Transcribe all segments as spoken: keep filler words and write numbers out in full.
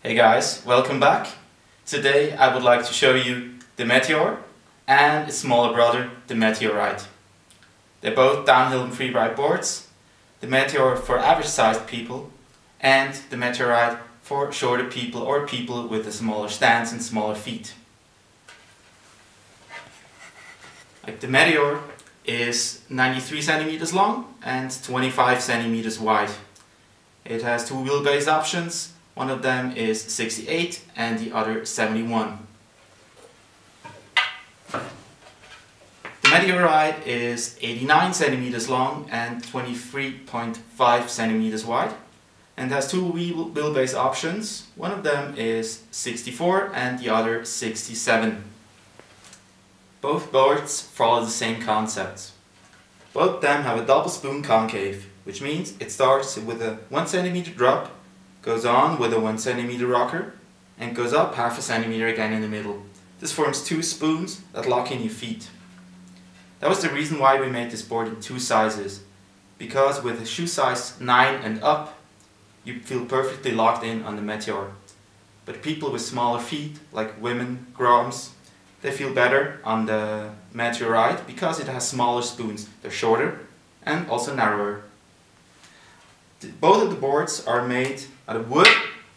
Hey guys, welcome back. Today I would like to show you the Meteor and its smaller brother, the Meteorite. They're both downhill and free ride boards, the Meteor for average sized people and the Meteorite for shorter people or people with a smaller stance and smaller feet. Like the Meteor is ninety-three centimeters long and twenty-five centimeters wide. It has two wheelbase options. One of them is sixty-eight and the other seventy-one. The Meteorite is eighty-nine centimeters long and twenty-three point five centimeters wide and has two wheel wheelbase options. One of them is sixty-four and the other sixty-seven. Both boards follow the same concept. Both of them have a double spoon concave, which means it starts with a one centimeter drop, goes on with a one centimeter rocker, and goes up half a centimeter again in the middle. This forms two spoons that lock in your feet. That was the reason why we made this board in two sizes, because with a shoe size nine and up, you feel perfectly locked in on the Meteor. But people with smaller feet, like women, groms, they feel better on the Meteorite because it has smaller spoons. They're shorter and also narrower. Both of the boards are made out of wood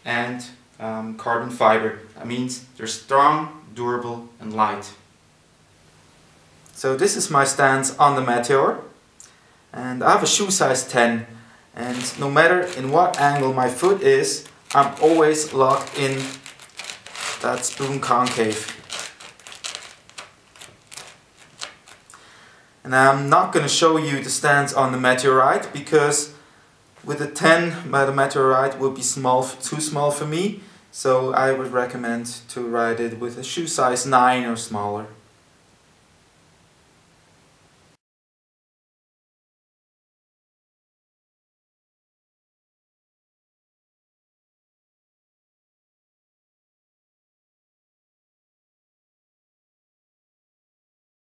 and um, carbon fiber. That means they're strong, durable and light. So this is my stance on the Meteor, and I have a shoe size ten, and no matter in what angle my foot is, I'm always locked in that spoon concave. And I'm not going to show you the stance on the Meteorite because with a ten, the Meteorite would be small, too small for me, so I would recommend to ride it with a shoe size nine or smaller.